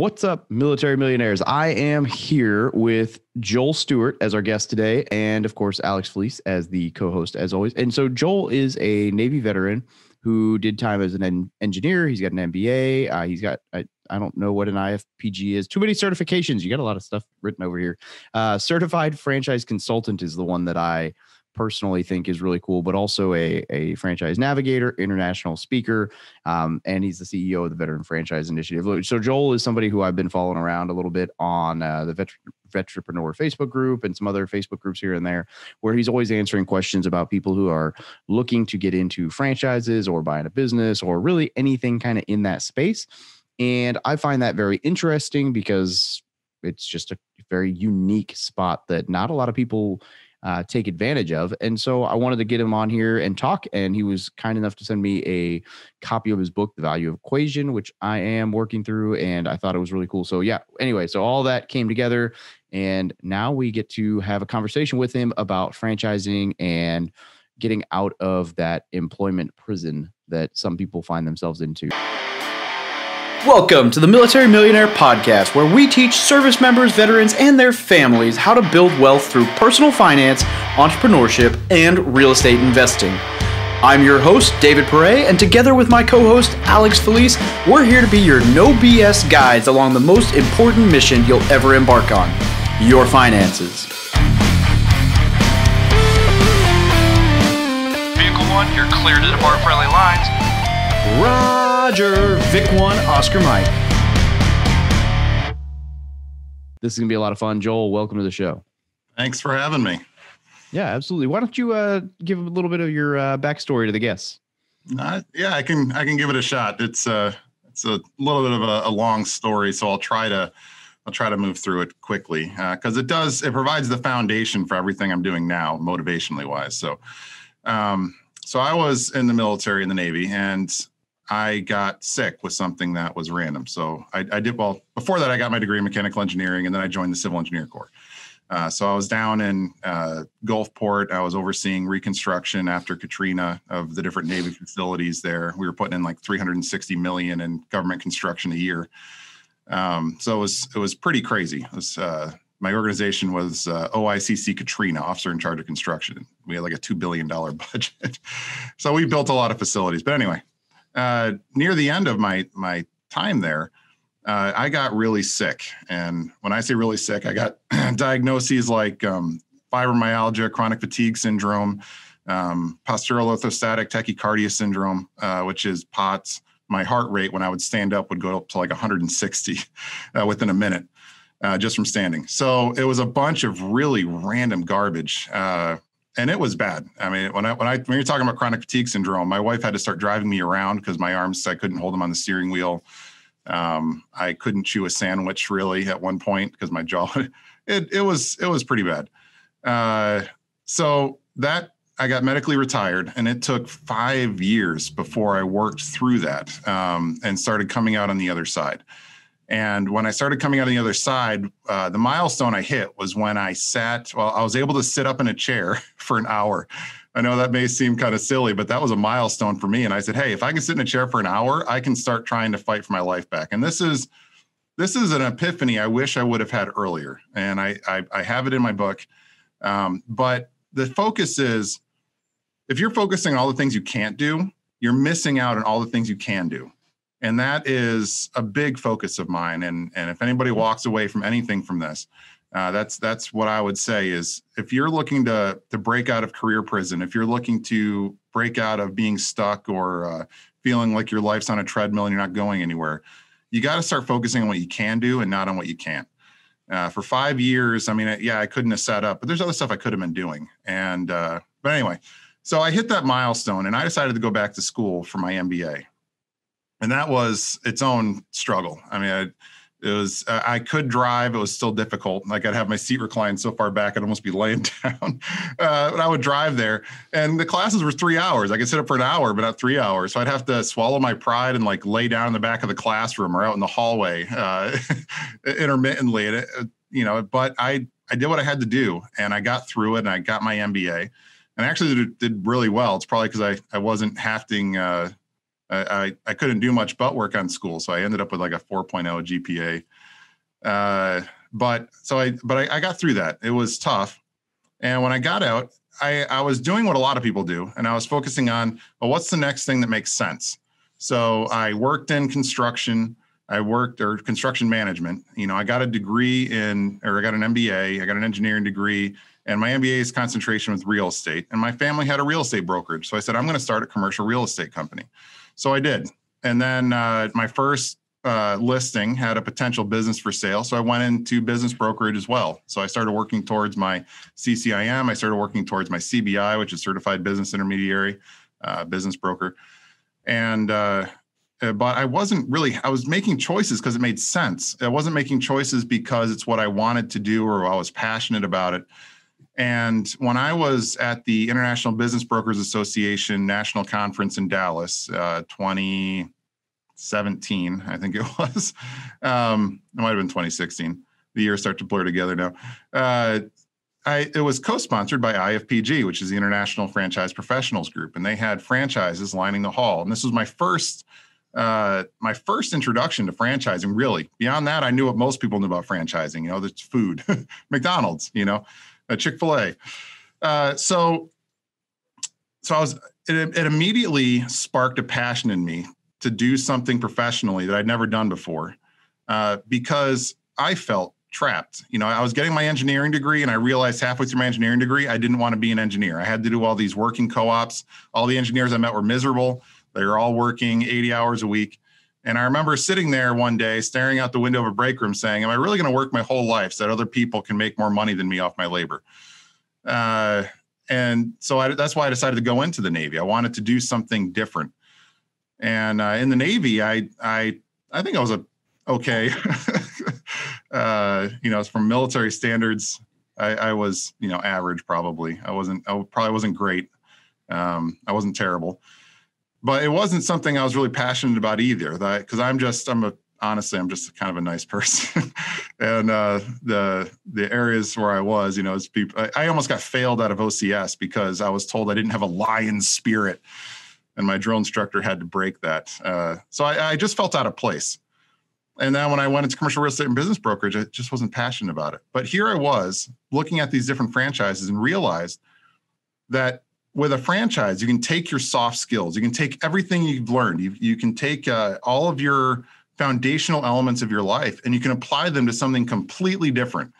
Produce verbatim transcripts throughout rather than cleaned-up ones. What's up, military millionaires? I am here with Joel Stewart as our guest today, and of course, Alex Felice as the co-host as always. And so Joel is a Navy veteran who did time as an engineer. He's got an M B A. Uh, he's got, I, I don't know what an I F P G is. Too many certifications. You got a lot of stuff written over here. Uh, certified franchise consultant is the one that I personally think is really cool, but also a, a franchise navigator, international speaker, um, and he's the C E O of the Veteran Franchise Initiative. So Joel is somebody who I've been following around a little bit on uh, the Veteran Vetrepreneur Facebook group and some other Facebook groups here and there, where he's always answering questions about people who are looking to get into franchises or buying a business or really anything kind of in that space. And I find that very interesting because it's just a very unique spot that not a lot of people Uh, take advantage of. And so I wanted to get him on here and talk, and he was kind enough to send me a copy of his book, The Value Equation, which I am working through, and I thought it was really cool. So yeah, anyway, so all that came together, and now we get to have a conversation with him about franchising and getting out of that employment prison that some people find themselves into. Welcome to the Military Millionaire Podcast, where we teach service members, veterans, and their families how to build wealth through personal finance, entrepreneurship, and real estate investing. I'm your host, David Pere, and together with my co-host, Alex Felice, we're here to be your no B S guides along the most important mission you'll ever embark on, your finances. Vehicle one, you're clear to depart friendly lines. Run! Roger, Vic one, Oscar Mike. This is going to be a lot of fun. Joel, welcome to the show. Thanks for having me. Yeah, absolutely. Why don't you uh, give a little bit of your uh, backstory to the guests? Uh, yeah, I can I can give it a shot. It's, uh, it's a little bit of a, a long story, so I'll try to I'll try to move through it quickly because uh, it does it provides the foundation for everything I'm doing now, motivationally wise. So, um, so I was in the military in the Navy, and I got sick with something that was random. So I, I did, well, before that, I got my degree in mechanical engineering, and then I joined the Civil Engineer Corps. Uh, so I was down in uh, Gulfport. I was overseeing reconstruction after Katrina of the different Navy facilities there. We were putting in like three hundred sixty million dollars in government construction a year. Um, so it was, it was pretty crazy. It was, uh, my organization was uh, O I C C Katrina, Officer in Charge of Construction. We had like a two billion dollars budget. So we built a lot of facilities, but anyway. Uh, near the end of my my time there, uh, I got really sick. And when I say really sick, I got diagnoses like um, fibromyalgia, chronic fatigue syndrome, um, postural orthostatic tachycardia syndrome, uh, which is P O T S. My heart rate when I would stand up would go up to like one hundred sixty uh, within a minute, uh, just from standing. So it was a bunch of really random garbage. Uh, And it was bad. I mean, when I when I when you're talking about chronic fatigue syndrome, my wife had to start driving me around because my arms, I couldn't hold them on the steering wheel. Um, I couldn't chew a sandwich really at one point because my jaw. It it was it was pretty bad. Uh, so that I got medically retired, and it took five years before I worked through that um, and started coming out on the other side. And when I started coming out on the other side, uh, the milestone I hit was when I sat, well, I was able to sit up in a chair for an hour. I know that may seem kind of silly, but that was a milestone for me. And I said, hey, if I can sit in a chair for an hour, I can start trying to fight for my life back. And this is this is an epiphany I wish I would have had earlier. And I, I, I have it in my book. Um, but the focus is, if you're focusing on all the things you can't do, you're missing out on all the things you can do. And that is a big focus of mine. And, and if anybody walks away from anything from this, uh, that's that's what I would say is if you're looking to to break out of career prison, if you're looking to break out of being stuck or uh, feeling like your life's on a treadmill and you're not going anywhere, you got to start focusing on what you can do and not on what you can't. Uh, for five years, I mean, yeah, I couldn't have sat up, but there's other stuff I could have been doing. And uh, but anyway, so I hit that milestone and I decided to go back to school for my M B A. And that was its own struggle. I mean, I, it was, uh, I could drive. It was still difficult. Like I'd have my seat reclined so far back, I'd almost be laying down. Uh, but I would drive there and the classes were three hours. I could sit up for an hour, but not three hours. So I'd have to swallow my pride and like lay down in the back of the classroom or out in the hallway uh, intermittently, and it, you know, but I, I did what I had to do and I got through it and I got my M B A and I actually did, did really well. It's probably because I, I wasn't hafting, uh, I, I couldn't do much butt work on school, so I ended up with like a four point oh G P A Uh, but so I, but I, I got through that. It was tough. And when I got out, I, I was doing what a lot of people do. And I was focusing on, well, what's the next thing that makes sense? So I worked in construction. I worked or construction management. You know, I got a degree in, or I got an M B A. I got an engineering degree, and my M B A's concentration was real estate. And my family had a real estate brokerage. So I said, I'm going to start a commercial real estate company. So I did. And then uh, my first uh, listing had a potential business for sale. So I went into business brokerage as well. So I started working towards my C C I M. I started working towards my C B I, which is Certified Business Intermediary, uh, business broker. And, uh, but I wasn't really, I was making choices because it made sense. I wasn't making choices because it's what I wanted to do or I was passionate about it. And when I was at the International Business Brokers Association National Conference in Dallas, uh, twenty seventeen, I think it was, um, it might've been twenty sixteen. The years start to blur together now. Uh, I, it was co-sponsored by I F P G, which is the International Franchise Professionals Group, and they had franchises lining the hall. And this was my first, uh, my first introduction to franchising, really. Beyond that, I knew what most people knew about franchising. You know, that's food, McDonald's, you know, uh, Chick-fil-A. Uh, so, so I was. It, it immediately sparked a passion in me to do something professionally that I'd never done before, uh, because I felt trapped. You know, I was getting my engineering degree and I realized halfway through my engineering degree, I didn't want to be an engineer. I had to do all these working co-ops. All the engineers I met were miserable. They were all working eighty hours a week. And I remember sitting there one day, staring out the window of a break room saying, am I really going to work my whole life so that other people can make more money than me off my labor? Uh, and so I, that's why I decided to go into the Navy. I wanted to do something different. And uh, in the Navy, I, I, I think I was a okay. Uh, you know, from military standards, I, I was, you know, average probably. I wasn't, I probably wasn't great. Um, I wasn't terrible, but it wasn't something I was really passionate about either. That, cause I'm just, I'm a, honestly, I'm just kind of a nice person. And, uh, the, the areas where I was, you know, as people, I, I almost got failed out of O C S because I was told I didn't have a lion spirit, and my drill instructor had to break that. Uh, so I, I just felt out of place. And then when I went into commercial real estate and business brokerage, I just wasn't passionate about it. But here I was looking at these different franchises and realized that with a franchise, you can take your soft skills. You can take everything you've learned. You, you can take uh, all of your foundational elements of your life and you can apply them to something completely different.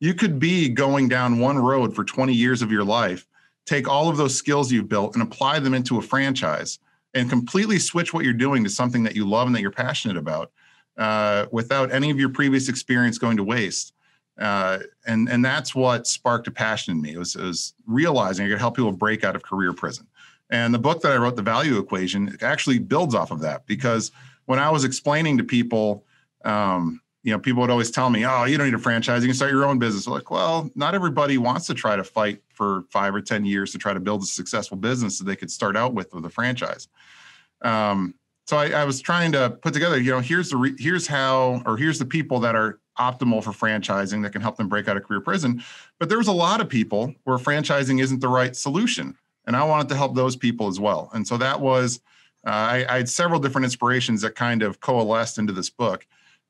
You could be going down one road for twenty years of your life, take all of those skills you've built and apply them into a franchise and completely switch what you're doing to something that you love and that you're passionate about. Uh, without any of your previous experience going to waste. Uh, and, and that's what sparked a passion in me. It was, it was realizing I could help people break out of career prison. And the book that I wrote, The Value Equation, it actually builds off of that, because when I was explaining to people, um, you know, people would always tell me, oh, you don't need a franchise, you can start your own business. I'm like, well, not everybody wants to try to fight for five or ten years to try to build a successful business that they could start out with with a franchise. Um, So I, I was trying to put together, you know, here's the re, here's how, or here's the people that are optimal for franchising that can help them break out of career prison. But there was a lot of people where franchising isn't the right solution, and I wanted to help those people as well. And so that was, uh, I, I had several different inspirations that kind of coalesced into this book,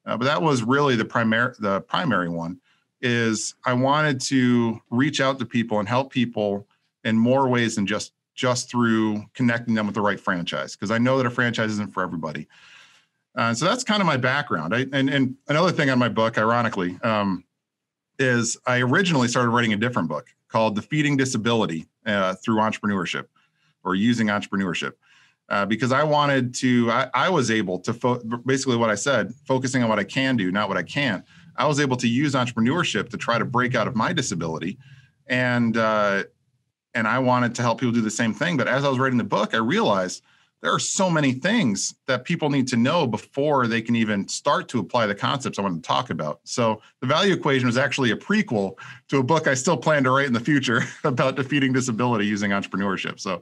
uh, but that was really the primary the primary one. Is I wanted to reach out to people and help people in more ways than just. just through connecting them with the right franchise, because I know that a franchise isn't for everybody. Uh, so that's kind of my background. I, and, and another thing on my book, ironically, um, is I originally started writing a different book called Defeating Disability uh, Through Entrepreneurship, or Using Entrepreneurship, uh, because I wanted to, I, I was able to, fo basically what I said, focusing on what I can do, not what I can't, I was able to use entrepreneurship to try to break out of my disability. And, uh, And I wanted to help people do the same thing. But as I was writing the book, I realized there are so many things that people need to know before they can even start to apply the concepts I wanted to talk about. So The Value Equation was actually a prequel to a book I still plan to write in the future about defeating disability using entrepreneurship. So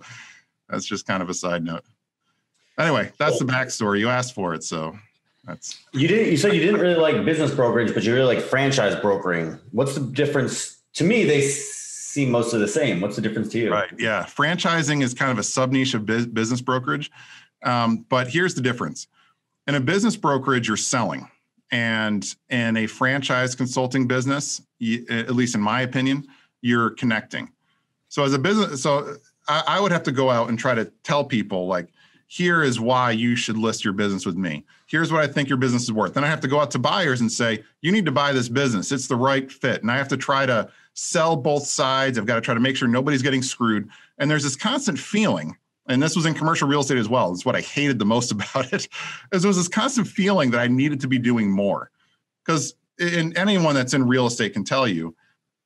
that's just kind of a side note. Anyway, that's the backstory. You asked for it, so that's. You didn't. You said you didn't really like business brokerage, but you really like franchise brokering. What's the difference? To me, they. See most of the same. What's the difference to you? Right. Yeah. Franchising is kind of a sub niche of business brokerage. Um, but here's the difference. In a business brokerage, you're selling. And in a franchise consulting business, you, at least in my opinion, you're connecting. So as a business, so I, I would have to go out and try to tell people, like, here is why you should list your business with me. Here's what I think your business is worth. Then I have to go out to buyers and say, you need to buy this business. It's the right fit. And I have to try to sell both sides. I've got to try to make sure nobody's getting screwed. And there's this constant feeling, and this was in commercial real estate as well. It's what I hated the most about it, is there was this constant feeling that I needed to be doing more. Because anyone that's in real estate can tell you,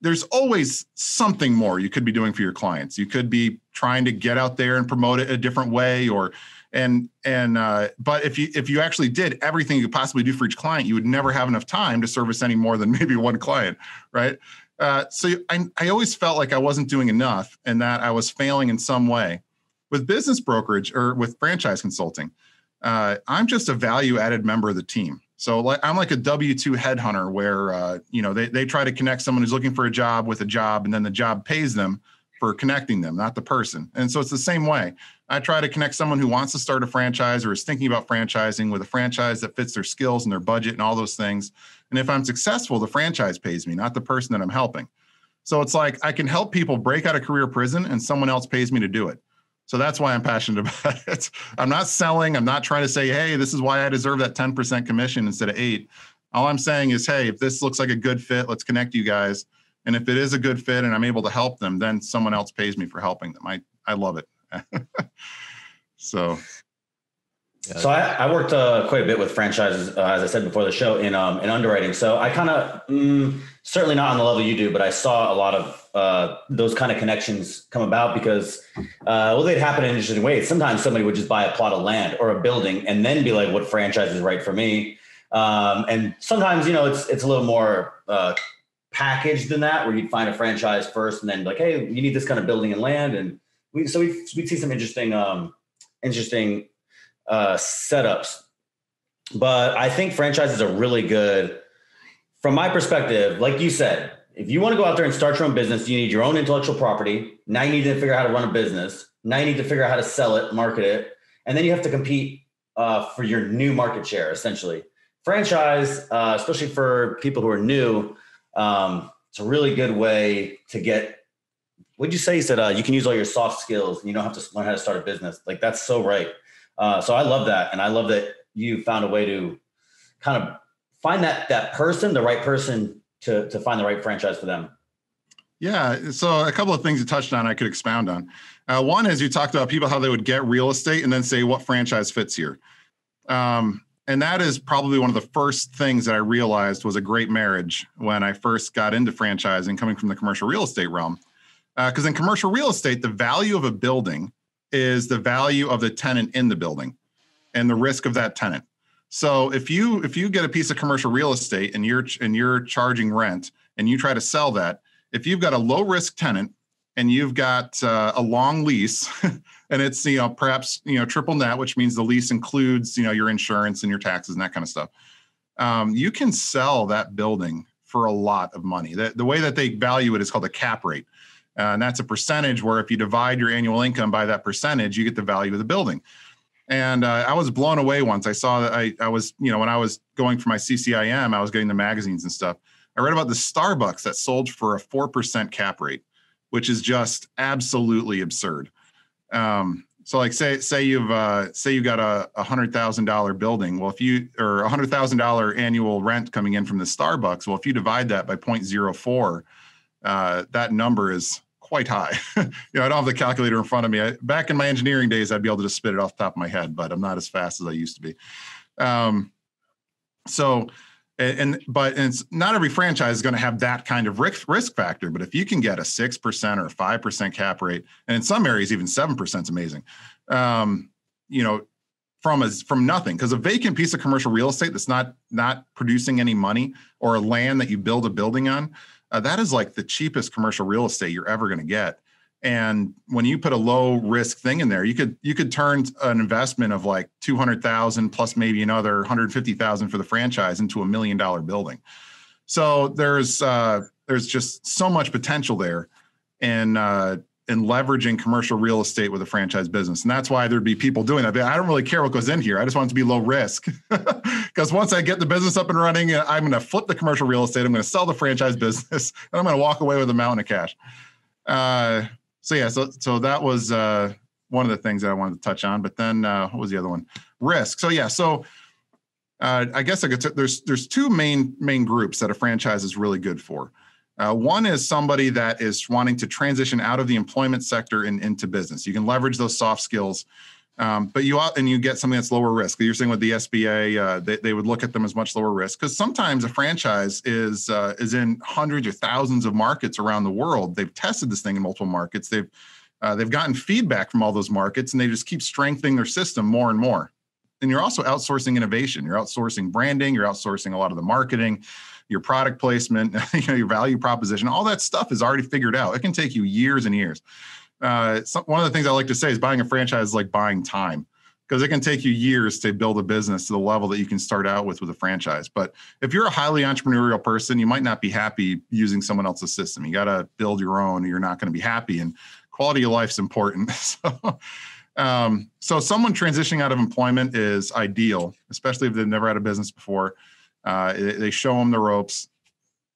there's always something more you could be doing for your clients. You could be trying to get out there and promote it a different way, or and and uh, but if you if you actually did everything you could possibly do for each client, you would never have enough time to service any more than maybe one client, right? Uh, so I I always felt like I wasn't doing enough and that I was failing in some way. With business brokerage or with franchise consulting, uh, I'm just a value-added member of the team. So like, I'm like a W two headhunter where, uh, you know, they, they try to connect someone who's looking for a job with a job, and then the job pays them for connecting them, not the person. And so it's the same way. I try to connect someone who wants to start a franchise or is thinking about franchising with a franchise that fits their skills and their budget and all those things. And if I'm successful, the franchise pays me, not the person that I'm helping. So it's like I can help people break out of career prison and someone else pays me to do it. So that's why I'm passionate about it. I'm not selling. I'm not trying to say, hey, this is why I deserve that ten percent commission instead of eight. All I'm saying is, hey, if this looks like a good fit, let's connect you guys. And if it is a good fit and I'm able to help them, then someone else pays me for helping them. I, I love it. so. So I, I worked uh, quite a bit with franchises, uh, as I said before the show, in um, in underwriting. So I kind of, mm, certainly not on the level you do, but I saw a lot of uh, those kind of connections come about because, uh, well, they'd happen in interesting ways. Sometimes somebody would just buy a plot of land or a building and then be like, what franchise is right for me? Um, and sometimes, you know, it's it's a little more uh, packaged than that, where you'd find a franchise first and then like, hey, you need this kind of building and land. And we so we'd, we'd see some interesting, um, interesting uh, setups. But I think franchises are really good from my perspective. Like you said, if you want to go out there and start your own business, you need your own intellectual property. Now you need to figure out how to run a business. Now you need to figure out how to sell it, market it. And then you have to compete, uh, for your new market share, essentially. Franchise, uh, especially for people who are new, um, it's a really good way to get, what'd you say? You said, uh, you can use all your soft skills and you don't have to learn how to start a business. Like, that's so right. Uh, so I love that. And I love that you found a way to kind of find that, that person, the right person to, to find the right franchise for them. Yeah. So a couple of things you touched on, I could expound on. Uh, one is you talked about people, how they would get real estate and then say what franchise fits here. Um, and that is probably one of the first things that I realized was a great marriage when I first got into franchising, coming from the commercial real estate realm. Uh, 'cause in commercial real estate, the value of a building is the value of the tenant in the building and the risk of that tenant. So if you if you get a piece of commercial real estate and you're and you're charging rent and you try to sell that, if you've got a low risk tenant and you've got uh, a long lease and it's, you know, perhaps, you know, triple net, which means the lease includes, you know, your insurance and your taxes and that kind of stuff, um, you can sell that building for a lot of money. The, the way that they value it is called a cap rate. Uh, and that's a percentage where if you divide your annual income by that percentage, you get the value of the building. And uh, I was blown away once. I saw that I, I was, you know, when I was going for my C C I M, I was getting the magazines and stuff. I read about the Starbucks that sold for a four percent cap rate, which is just absolutely absurd. Um, so like say, say you've, uh, say you got a one hundred thousand dollars building. Well, if you, or one hundred thousand dollars annual rent coming in from the Starbucks, well, if you divide that by zero point zero four, uh, that number is quite high. You know, I don't have the calculator in front of me. I, back in my engineering days, I'd be able to just spit it off the top of my head, but I'm not as fast as I used to be. Um, so, and, and but and it's not every franchise is going to have that kind of risk, risk factor, but if you can get a six percent or a five percent cap rate, and in some areas, even seven percent is amazing, um, you know, from a, from nothing. Because a vacant piece of commercial real estate that's not not producing any money, or a land that you build a building on, Uh, that is like the cheapest commercial real estate you're ever going to get. And when you put a low risk thing in there, you could you could turn an investment of like two hundred thousand plus maybe another one hundred fifty thousand for the franchise into a million dollar building. So there's uh, there's just so much potential there in uh, in leveraging commercial real estate with a franchise business. And that's why there'd be people doing that. But I don't really care what goes in here. I just want it to be low risk because once I get the business up and running, I'm going to flip the commercial real estate. I'm going to sell the franchise business, and I'm going to walk away with a mountain of cash. Uh, so yeah, so so that was uh, one of the things that I wanted to touch on. But then uh, what was the other one? Risk. So yeah, so uh, I guess I could. T- there's there's two main main groups that a franchise is really good for. Uh, one is somebody that is wanting to transition out of the employment sector and into business. You can leverage those soft skills. Um, but you and you get something that's lower risk. You're saying with the S B A, uh, they, they would look at them as much lower risk because sometimes a franchise is uh, is in hundreds or thousands of markets around the world. They've tested this thing in multiple markets. They've uh, they've gotten feedback from all those markets, and they just keep strengthening their system more and more. And you're also outsourcing innovation. You're outsourcing branding. You're outsourcing a lot of the marketing, your product placement, you know, your value proposition. All that stuff is already figured out. It can take you years and years. Uh, so one of the things I like to say is buying a franchise is like buying time, because it can take you years to build a business to the level that you can start out with with a franchise. But if you're a highly entrepreneurial person, you might not be happy using someone else's system. You got to build your own, or you're not going to be happy. And quality of life is important. So, um, so someone transitioning out of employment is ideal, especially if they've never had a business before. Uh, they show them the ropes.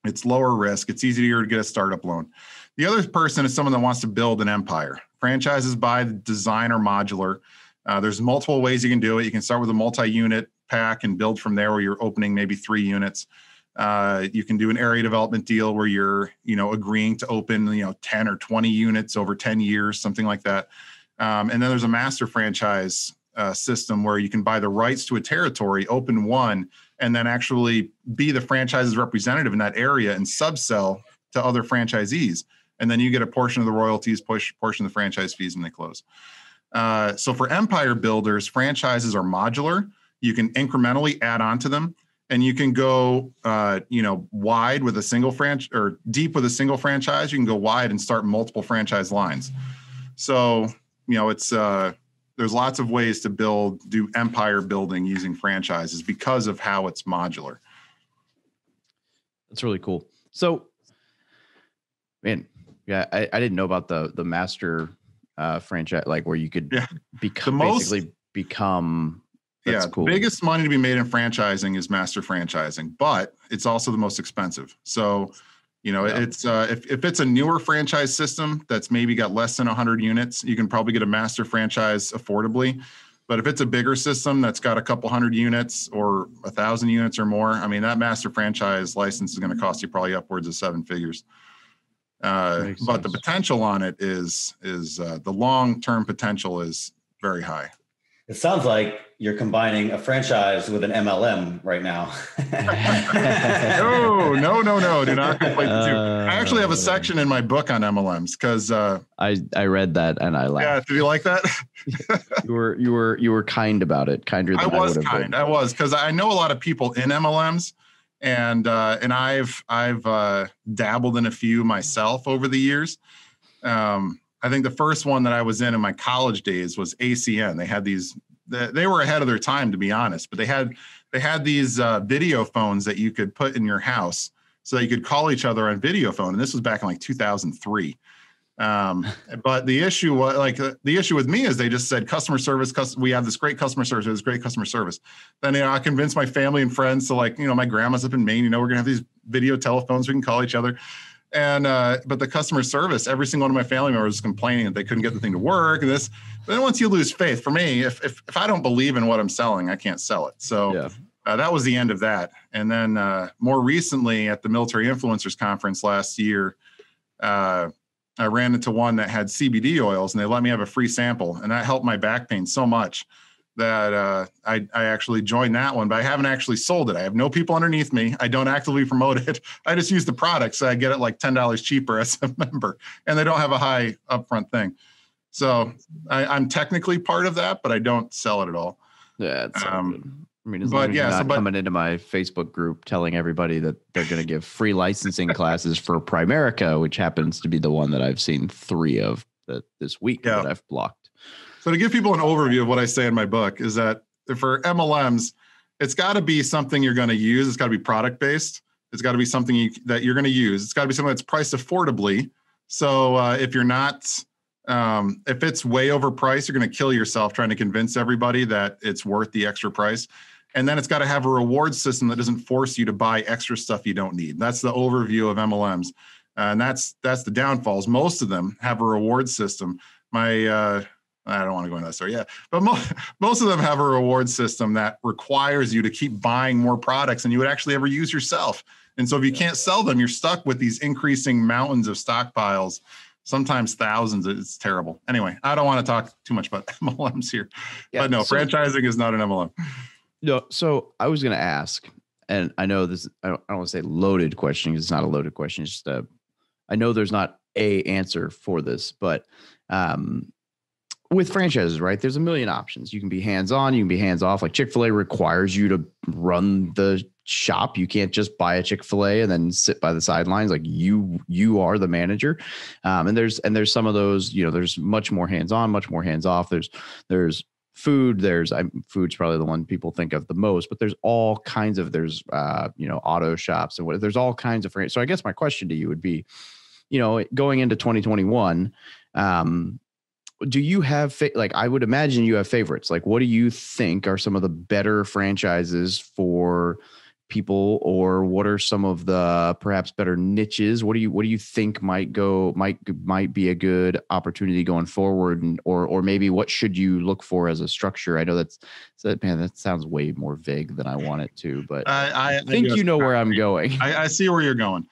It's lower risk. It's easier to get a startup loan. The other person is someone that wants to build an empire. Franchises by the design or modular. Uh, there's multiple ways you can do it. You can start with a multi-unit pack and build from there, where you're opening maybe three units. Uh, you can do an area development deal where you're, you know, agreeing to open, you know, ten or twenty units over ten years, something like that. Um, and then there's a master franchise uh, system where you can buy the rights to a territory, open one, and then actually be the franchise's representative in that area and subsell to other franchisees. And then you get a portion of the royalties, push portion of the franchise fees when they close. Uh, so for empire builders, franchises are modular. You can incrementally add on to them, and you can go, uh, you know, wide with a single franchise, or deep with a single franchise. You can go wide and start multiple franchise lines. So, you know, it's uh, there's lots of ways to build, do empire building using franchises because of how it's modular. That's really cool. So, man. Yeah, I, I didn't know about the the master uh, franchise, like where you could yeah. become most, basically become. That's yeah, cool. The biggest money to be made in franchising is master franchising, but it's also the most expensive. So, you know, yeah. it's uh, if if it's a newer franchise system that's maybe got less than one hundred units, you can probably get a master franchise affordably. But if it's a bigger system that's got a couple hundred units or a thousand units or more, I mean, that master franchise license is going to cost you probably upwards of seven figures. Uh, but the potential on it is, is uh, the long-term potential is very high. It sounds like you're combining a franchise with an M L M right now. no, no, no, no. Do not conflate the two. I actually have a section in my book on M L Ms because uh, I, I read that and I laughed. Yeah, did you like that? you were you were you were kind about it, kinder than I was I kind. Been. I was, because I know a lot of people in M L Ms. And uh, and I've I've uh, dabbled in a few myself over the years. Um, I think the first one that I was in in my college days was A C N. They had these; they, they were ahead of their time, to be honest. But they had they had these uh, video phones that you could put in your house, so that you could call each other on video phone. And this was back in like two thousand three. Um, but the issue was like the issue with me is they just said customer service. Custom, we have this great customer service. This great customer service. Then you know, I convinced my family and friends to, like, you know, my grandma's up in Maine. You know, we're gonna have these video telephones. We can call each other. And uh, but the customer service, every single one of my family members was complaining that they couldn't get the thing to work. And this. But then once you lose faith, for me, if if if I don't believe in what I'm selling, I can't sell it. So yeah. uh, that was the end of that. And then uh, more recently at the Military Influencers Conference last year. Uh, I ran into one that had C B D oils, and they let me have a free sample, and that helped my back pain so much that uh, I, I actually joined that one, but I haven't actually sold it. I have no people underneath me. I don't actively promote it. I just use the product, so I get it like ten dollars cheaper as a member, and they don't have a high upfront thing. So I, I'm technically part of that, but I don't sell it at all. Yeah, it's um, I mean, as but long as yeah, you're not so, but, coming into my Facebook group telling everybody that they're going to give free licensing classes for Primerica, which happens to be the one that I've seen three of that this week yeah. that I've blocked. So to give people an overview of what I say in my book is that for M L Ms, it's got to be something you're going to use. It's got to be product based. It's got to be something you, that you're going to use. It's got to be something that's priced affordably. So uh, if you're not, um, if it's way overpriced, you're going to kill yourself trying to convince everybody that it's worth the extra price. And then it's got to have a reward system that doesn't force you to buy extra stuff you don't need. That's the overview of M L Ms. Uh, and that's that's the downfalls. Most of them have a reward system. My, uh, I don't want to go into that story, yeah. But mo most of them have a reward system that requires you to keep buying more products than you would actually ever use yourself. And so if you can't sell them, you're stuck with these increasing mountains of stockpiles, sometimes thousands. It's terrible. Anyway, I don't want to talk too much about M L Ms here. Yeah, but no, so franchising is not an M L M. No, so I was going to ask, and I know this, I don't, I don't want to say loaded question, because it's not a loaded question. It's just a, I know there's not a answer for this, but um, with franchises, right, there's a million options. You can be hands-on, you can be hands-off. Like Chick-fil-A requires you to run the shop. You can't just buy a Chick-fil-A and then sit by the sidelines. Like you, you are the manager. Um, and there's, and there's some of those, you know, there's much more hands-on, much more hands-off. There's, there's, food, there's I'm, food's probably the one people think of the most, but there's all kinds of, there's, uh, you know, auto shops and what, there's all kinds of, so I guess my question to you would be, you know, going into twenty twenty-one, um, do you have, like, I would imagine you have favorites. Like, what do you think are some of the better franchises for people, or what are some of the perhaps better niches? What do you, what do you think might go, might, might be a good opportunity going forward? And, or, or maybe what should you look for as a structure? I know that's, that, man, that sounds way more vague than I want it to, but I, I, I think I you know where I'm going. I, I see where you're going.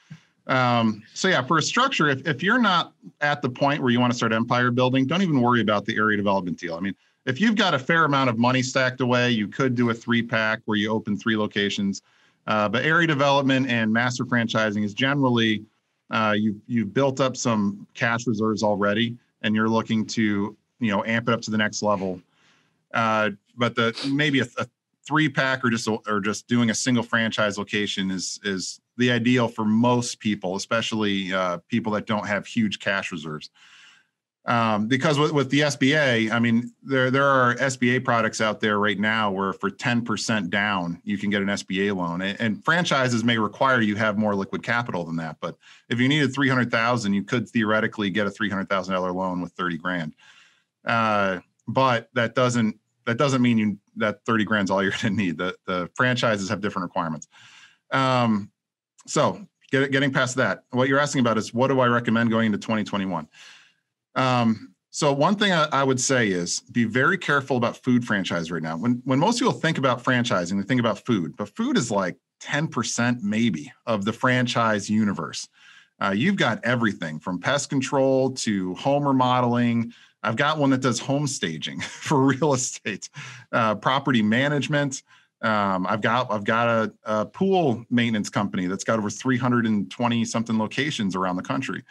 Um, so yeah, for a structure, if, if you're not at the point where you want to start empire building, don't even worry about the area development deal. I mean, if you've got a fair amount of money stacked away, you could do a three pack where you open three locations. Uh, but area development and master franchising is generally, uh, you've, you've built up some cash reserves already, and you're looking to, you know, amp it up to the next level. Uh, but the, maybe a, a three pack or just, a, or just doing a single franchise location is, is the ideal for most people, especially uh, people that don't have huge cash reserves. Um, because with, with the S B A, I mean, there, there are S B A products out there right now where for ten percent down, you can get an S B A loan, and, and franchises may require you have more liquid capital than that. But if you needed three hundred thousand, you could theoretically get a three hundred thousand dollar loan with thirty grand. Uh, but that doesn't, that doesn't mean you, that thirty grand's all you're going to need. The, the franchises have different requirements. Um, so get, getting past that, what you're asking about is, what do I recommend going into twenty twenty-one? Um, so one thing I, I would say is be very careful about food franchise right now. When, when most people think about franchising, they think about food, but food is like ten percent maybe of the franchise universe. Uh, you've got everything from pest control to home remodeling. I've got one that does home staging for real estate, uh, property management. Um, I've got, I've got a, a pool maintenance company that's got over three hundred twenty something locations around the country.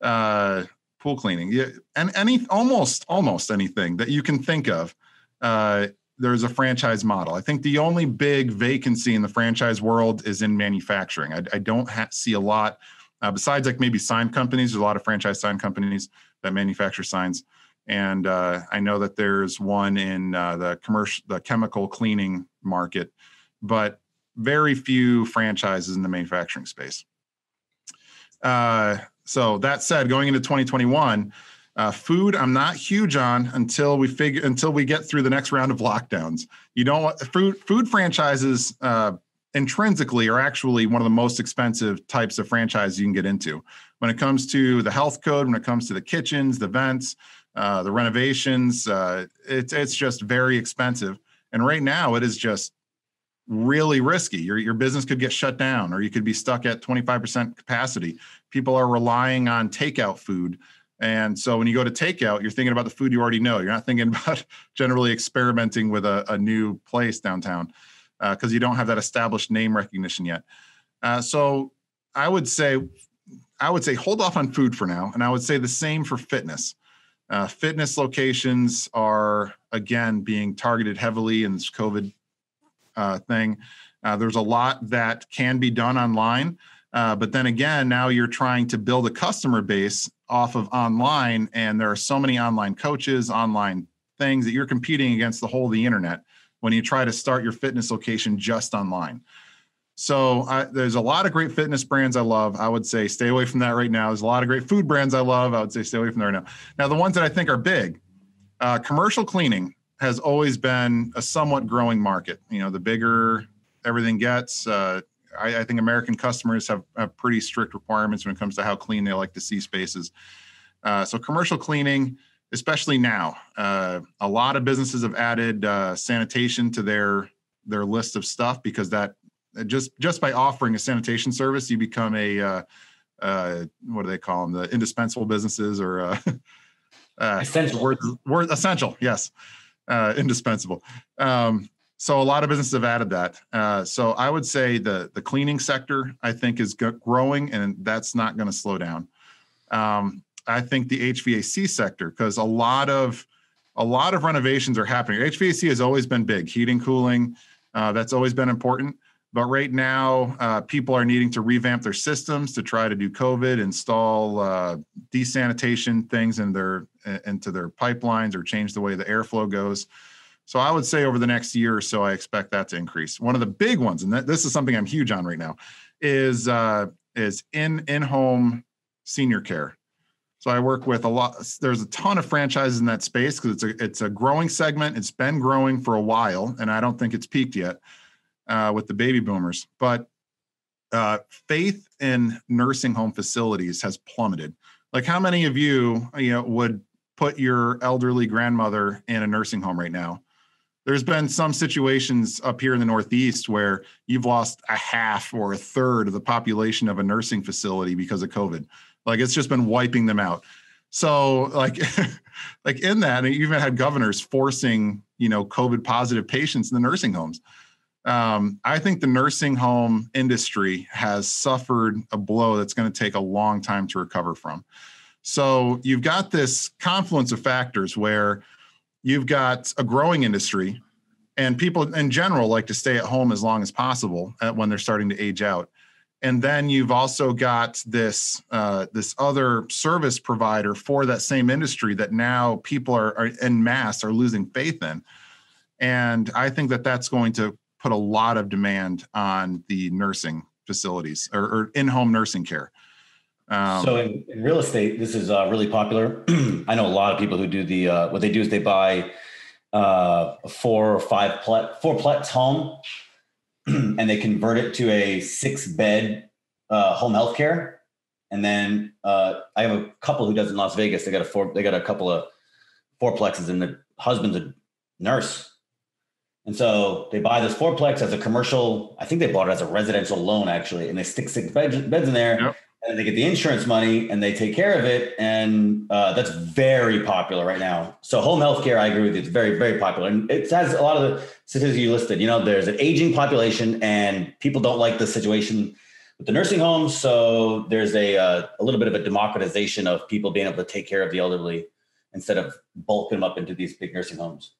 Uh, pool cleaning, yeah, and any almost almost anything that you can think of, uh, there's a franchise model. I think the only big vacancy in the franchise world is in manufacturing. I, I don't ha see a lot, uh, besides like maybe sign companies. There's a lot of franchise sign companies that manufacture signs, and uh, I know that there's one in uh, the commercial, the chemical cleaning market, but very few franchises in the manufacturing space. Uh, So that said, going into twenty twenty-one, uh, food I'm not huge on until we figure until we get through the next round of lockdowns. You don't want food food franchises uh, intrinsically are actually one of the most expensive types of franchise you can get into. When it comes to the health code, when it comes to the kitchens, the vents, uh, the renovations, uh, it's it's just very expensive. And right now, it is just really risky. Your your business could get shut down, or you could be stuck at twenty-five percent capacity. People are relying on takeout food. And so when you go to takeout, you're thinking about the food you already know. You're not thinking about generally experimenting with a, a new place downtown, because uh, you don't have that established name recognition yet. Uh, so I would say, I would say hold off on food for now. And I would say the same for fitness. Uh, fitness locations are, again, being targeted heavily in this COVID Uh, thing. Uh, there's a lot that can be done online, uh, but then again, now you're trying to build a customer base off of online, and there are so many online coaches, online things that you're competing against the whole of the internet when you try to start your fitness location just online. So I, there's a lot of great fitness brands I love. I would say stay away from that right now. There's a lot of great food brands I love. I would say stay away from there right now. Now, the ones that I think are big, uh, commercial cleaning has always been a somewhat growing market. You know, the bigger everything gets, uh, I, I think American customers have, have pretty strict requirements when it comes to how clean they like to see spaces. Uh, so commercial cleaning, especially now, uh, a lot of businesses have added uh, sanitation to their their list of stuff, because that just just by offering a sanitation service, you become a uh, uh, what do they call them? The indispensable businesses, or uh, uh, essential. Word, word, essential, yes, uh, indispensable. Um, so a lot of businesses have added that. Uh, so I would say the the cleaning sector, I think, is growing, and that's not going to slow down. Um, I think the H V A C sector, because a lot of a lot of renovations are happening. H V A C has always been big, heating, cooling, uh, that's always been important. But right now, uh, people are needing to revamp their systems to try to do COVID, install uh, desanitation things in their into their pipelines, or change the way the airflow goes. So I would say over the next year or so, I expect that to increase. One of the big ones, and that, this is something I'm huge on right now, is uh, is in in-home senior care. So I work with a lot, there's a ton of franchises in that space, because it's a, it's a growing segment. It's been growing for a while, and I don't think it's peaked yet uh, with the baby boomers. But uh, faith in nursing home facilities has plummeted. Like, how many of you, you know, would put your elderly grandmother in a nursing home right now? There's been some situations up here in the Northeast where you've lost a half or a third of the population of a nursing facility because of COVID. Like, it's just been wiping them out. So like, like in that, and you even had governors forcing, you know, COVID positive patients in the nursing homes. Um, I think the nursing home industry has suffered a blow that's going to take a long time to recover from. So you've got this confluence of factors where you've got a growing industry, and people in general like to stay at home as long as possible when they're starting to age out. And then you've also got this uh, this other service provider for that same industry that now people are, are en masse are losing faith in. And I think that that's going to put a lot of demand on the nursing facilities, or, or in-home nursing care. Um, so in, in real estate, this is uh, really popular. I know a lot of people who do the, uh, what they do is they buy uh, a four or five plet, four plets home, and they convert it to a six bed uh, home healthcare. And then uh, I have a couple who does in Las Vegas. They got a four, they got a couple of fourplexes, and the husband's a nurse. And so they buy this fourplex as a commercial. I think they bought it as a residential loan, actually. And they stick six bed, beds in there, yep. And they get the insurance money and they take care of it. And uh, that's very popular right now. So home healthcare, I agree with you. It's very, very popular. And it has a lot of the statistics you listed. You know, there's an aging population, and people don't like the situation with the nursing homes. So there's a, uh, a little bit of a democratization of people being able to take care of the elderly instead of bulking them up into these big nursing homes.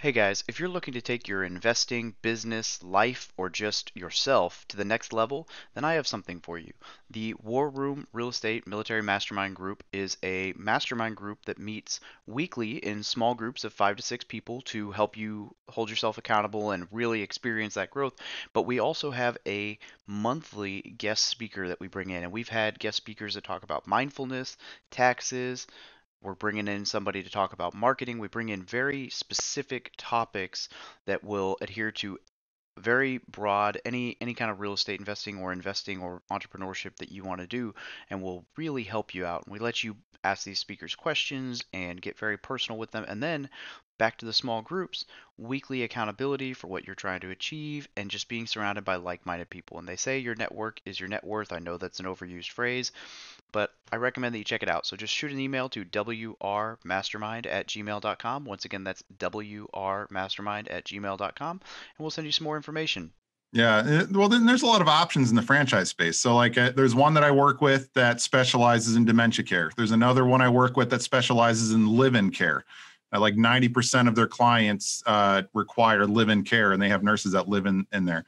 Hey guys, if you're looking to take your investing, business, life, or just yourself to the next level, then I have something for you. The War Room Real Estate Military Mastermind Group is a mastermind group that meets weekly in small groups of five to six people to help you hold yourself accountable and really experience that growth. But we also have a monthly guest speaker that we bring in, and we've had guest speakers that talk about mindfulness, taxes. We're bringing in somebody to talk about marketing. We bring in very specific topics that will adhere to very broad, any any kind of real estate investing or investing or entrepreneurship that you want to do, and will really help you out. And we let you ask these speakers questions and get very personal with them. And then back to the small groups, weekly accountability for what you're trying to achieve, and just being surrounded by like-minded people. And they say your network is your net worth. I know that's an overused phrase, but I recommend that you check it out. So just shoot an email to w r mastermind at gmail dot com. Once again, that's w r mastermind at gmail dot com, and we'll send you some more information. Yeah, well, then there's a lot of options in the franchise space. So like uh, there's one that I work with that specializes in dementia care. There's another one I work with that specializes in live-in care. Uh, like ninety percent of their clients uh, require live-in care, and they have nurses that live in, in there.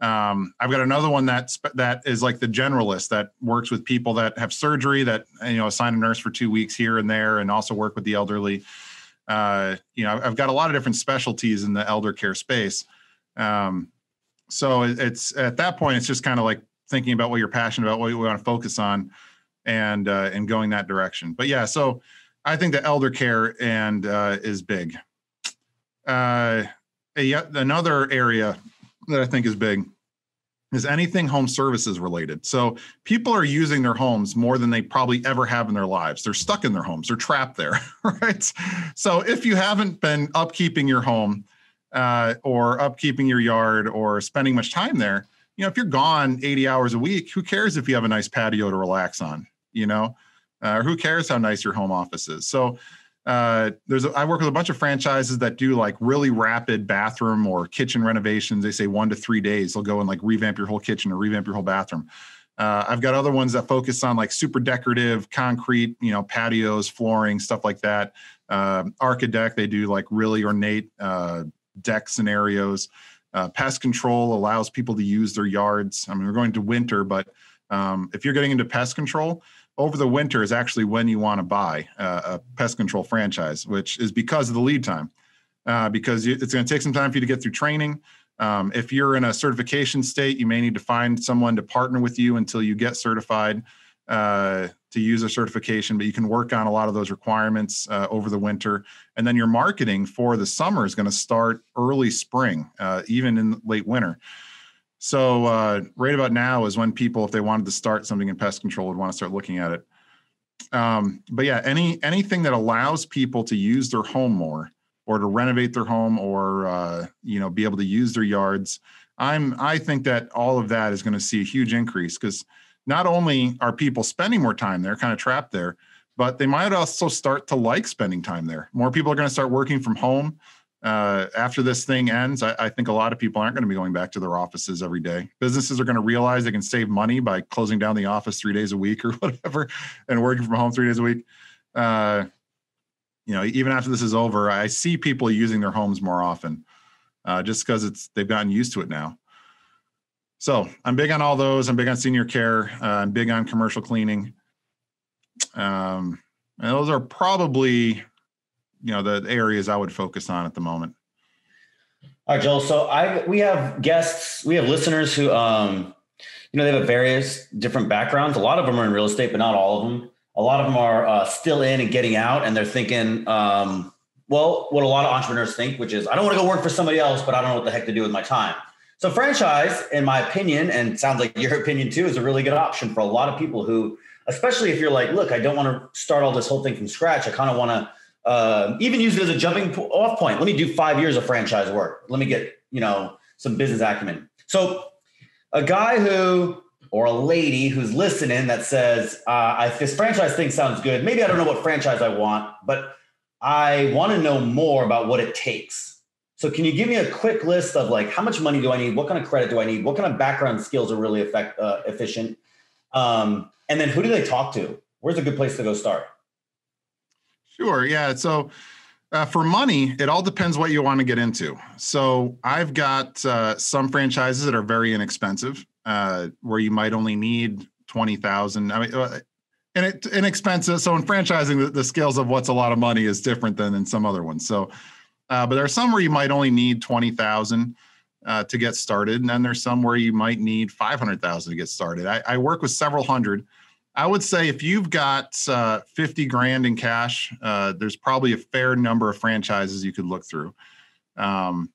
Um, I've got another one that's, that is like the generalist that works with people that have surgery, that, you know, assign a nurse for two weeks here and there, and also work with the elderly. Uh, you know, I've got a lot of different specialties in the elder care space. Um, so it's at that point, it's just kind of like thinking about what you're passionate about, what you want to focus on, and, uh, and going that direction. But yeah, so I think that elder care and uh, is big. Uh, a, another area that I think is big is anything home services related. So people are using their homes more than they probably ever have in their lives. They're stuck in their homes. They're trapped there, right? So if you haven't been upkeeping your home uh, or upkeeping your yard or spending much time there, you know, if you're gone eighty hours a week, who cares if you have a nice patio to relax on, you know? Uh, who cares how nice your home office is? So uh, there's a, I work with a bunch of franchises that do like really rapid bathroom or kitchen renovations. They say one to three days. They'll go and like revamp your whole kitchen or revamp your whole bathroom. Uh, I've got other ones that focus on like super decorative concrete, you know, patios, flooring, stuff like that. Uh, Architect, they do like really ornate uh, deck scenarios. Uh, pest control allows people to use their yards. I mean, we're going to winter, but um, if you're getting into pest control, over the winter is actually when you want to buy uh, a pest control franchise, which is because of the lead time, uh, because it's going to take some time for you to get through training. Um, if you're in a certification state, you may need to find someone to partner with you until you get certified uh, to use a certification, but you can work on a lot of those requirements uh, over the winter. And then your marketing for the summer is going to start early spring, uh, even in late winter. So uh, right about now is when people, if they wanted to start something in pest control, would want to start looking at it. Um, but yeah, any anything that allows people to use their home more, or to renovate their home, or uh, you know, be able to use their yards, I'm I think that all of that is going to see a huge increase, because not only are people spending more time there, kind of trapped there, but they might also start to like spending time there. More people are going to start working from home. Uh, after this thing ends, I, I think a lot of people aren't going to be going back to their offices every day. Businesses are going to realize they can save money by closing down the office three days a week or whatever, and working from home three days a week. Uh, you know, even after this is over, I see people using their homes more often, uh, just because it's they've gotten used to it now. So I'm big on all those. I'm big on senior care. Uh, I'm big on commercial cleaning. Um, and those are probably, you know, the areas I would focus on at the moment. All right, Joel. So I, we have guests, we have listeners who, um, you know, they have various different backgrounds. A lot of them are in real estate, but not all of them. A lot of them are uh, still in and getting out, and they're thinking, um, well, what a lot of entrepreneurs think, which is, I don't want to go work for somebody else, but I don't know what the heck to do with my time. So franchise, in my opinion, and sounds like your opinion too, is a really good option for a lot of people who, especially if you're like, look, I don't want to start all this whole thing from scratch. I kind of want to, Uh, even use it as a jumping off point. Let me do five years of franchise work. Let me get, you know, some business acumen. So a guy who, or a lady who's listening that says, uh, I, this franchise thing sounds good. Maybe I don't know what franchise I want, but I want to know more about what it takes. So can you give me a quick list of like, how much money do I need? What kind of credit do I need? What kind of background skills are really effect, uh, efficient? Um, and then who do they talk to? Where's a good place to go start? Sure. Yeah. So uh, for money, it all depends what you want to get into. So I've got uh, some franchises that are very inexpensive, uh, where you might only need twenty thousand. I mean, uh, and it, inexpensive. So in franchising, the, the scales of what's a lot of money is different than in some other ones. So, uh, but there are some where you might only need twenty thousand uh, to get started. And then there's some where you might need five hundred thousand to get started. I, I work with several hundred. I would say if you've got uh, fifty grand in cash, uh, there's probably a fair number of franchises you could look through. Um,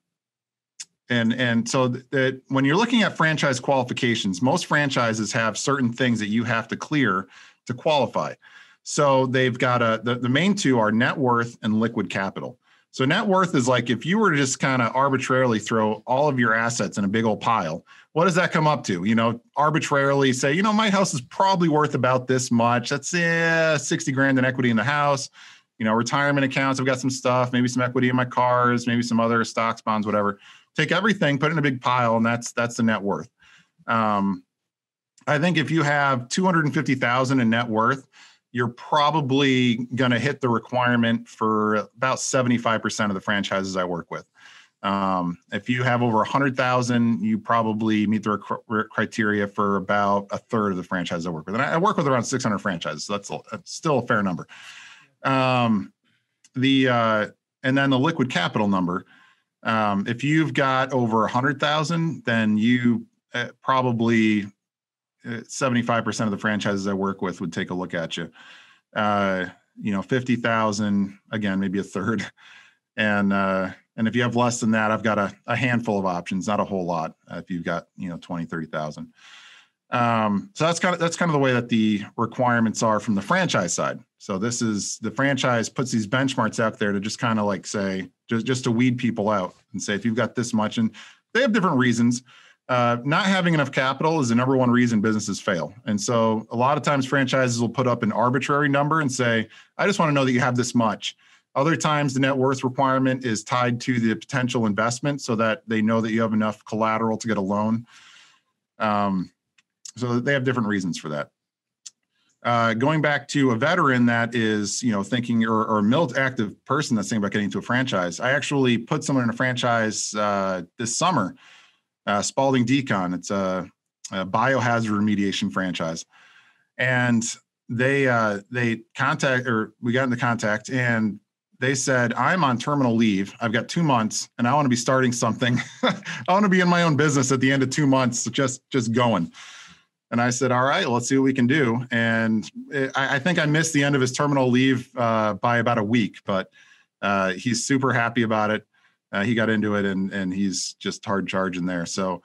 and and so that th- when you're looking at franchise qualifications, most franchises have certain things that you have to clear to qualify. So they've got a, the, the main two are net worth and liquid capital. So net worth is like, if you were to just kind of arbitrarily throw all of your assets in a big old pile, what does that come up to? You know, arbitrarily say, you know, my house is probably worth about this much. That's eh, sixty grand in equity in the house, you know, retirement accounts. I've got some stuff, maybe some equity in my cars, maybe some other stocks, bonds, whatever. Take everything, put it in a big pile. And that's, that's the net worth. Um, I think if you have two hundred fifty thousand in net worth, you're probably going to hit the requirement for about seventy-five percent of the franchises I work with. Um, if you have over one hundred thousand, you probably meet the rec- criteria for about a third of the franchises I work with. And I work with around six hundred franchises, so that's, a, that's still a fair number. Um, the uh, and then the liquid capital number. Um, if you've got over one hundred thousand, then you uh, probably... seventy-five percent of the franchises I work with would take a look at you. Uh, you know, fifty thousand, again, maybe a third. And, uh, And if you have less than that, I've got a, a handful of options, not a whole lot. Uh, if you've got, you know, twenty, thirty thousand. Um, so that's kind of, that's kind of the way that the requirements are from the franchise side. So this is, the franchise puts these benchmarks out there to just kind of like say, just, just to weed people out and say, if you've got this much, and they have different reasons. Uh, not having enough capital is the number one reason businesses fail. And so a lot of times franchises will put up an arbitrary number and say, I just want to know that you have this much. Other times the net worth requirement is tied to the potential investment so that they know that you have enough collateral to get a loan. Um, so they have different reasons for that. Uh, going back to a veteran that is, you know, thinking, or, or a milt active person that's thinking about getting into a franchise. I actually put someone in a franchise uh, this summer. Uh, Spalding Decon. It's a, a biohazard remediation franchise, and they uh, they contact or we got into contact, and they said, "I'm on terminal leave. I've got two months, and I want to be starting something. I want to be in my own business at the end of two months, so just just going." And I said, "All right, let's see what we can do." And it, I, I think I missed the end of his terminal leave uh, by about a week, but uh, he's super happy about it. Uh, he got into it, and and he's just hard charging there. So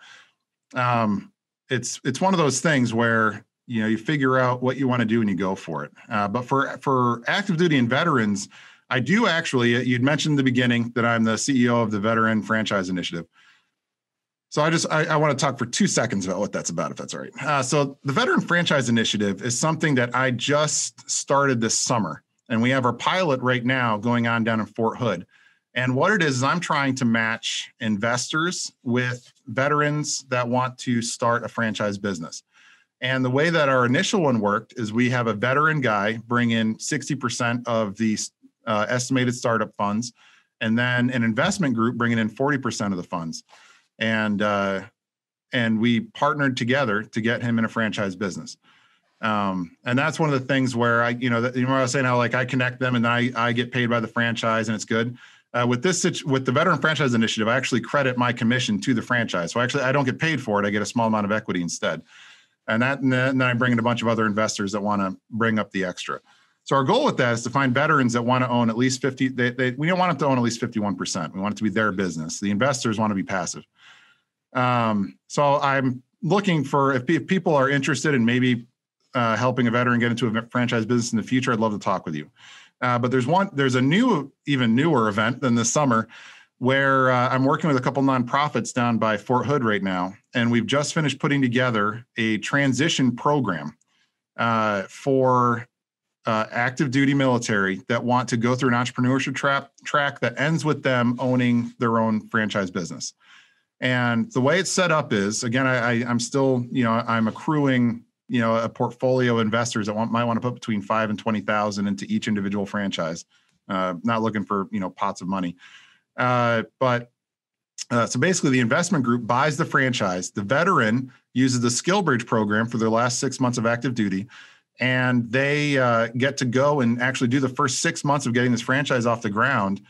um, it's it's one of those things where, you know, you figure out what you want to do and you go for it. Uh, but for for active duty and veterans, I do actually, you'd mentioned in the beginning that I'm the C E O of the Veteran Franchise Initiative. So I just, I, I want to talk for two seconds about what that's about, if that's all right. Uh, so the Veteran Franchise Initiative is something that I just started this summer, and we have our pilot right now going on down in Fort Hood. And what it is, is I'm trying to match investors with veterans that want to start a franchise business. And the way that our initial one worked is we have a veteran guy bring in sixty percent of the uh, estimated startup funds, and then an investment group bringing in forty percent of the funds. And, uh, and we partnered together to get him in a franchise business. Um, and that's one of the things where I, you know, you remember I was saying how like I connect them and I, I get paid by the franchise and it's good. Uh, with this, with the Veteran Franchise Initiative, I actually credit my commission to the franchise. So actually, I don't get paid for it. I get a small amount of equity instead. And, that, and then I bring in a bunch of other investors that want to bring up the extra. So our goal with that is to find veterans that want to own at least fifty. They, they, we don't want them to own at least fifty-one percent. We want it to be their business. The investors want to be passive. Um, so I'm looking for, if, if people are interested in maybe uh, helping a veteran get into a franchise business in the future, I'd love to talk with you. Uh, but there's one, there's a new, even newer event than this summer where uh, I'm working with a couple nonprofits down by Fort Hood right now. And we've just finished putting together a transition program uh, for uh, active duty military that want to go through an entrepreneurship trap, track that ends with them owning their own franchise business. And the way it's set up is, again, I, I, I'm still, you know, I'm accruing you know, a portfolio of investors that want, might want to put between five and twenty thousand into each individual franchise, uh, not looking for, you know, pots of money. Uh, but uh, so basically the investment group buys the franchise. The veteran uses the SkillBridge program for their last six months of active duty. And they uh, get to go and actually do the first six months of getting this franchise off the ground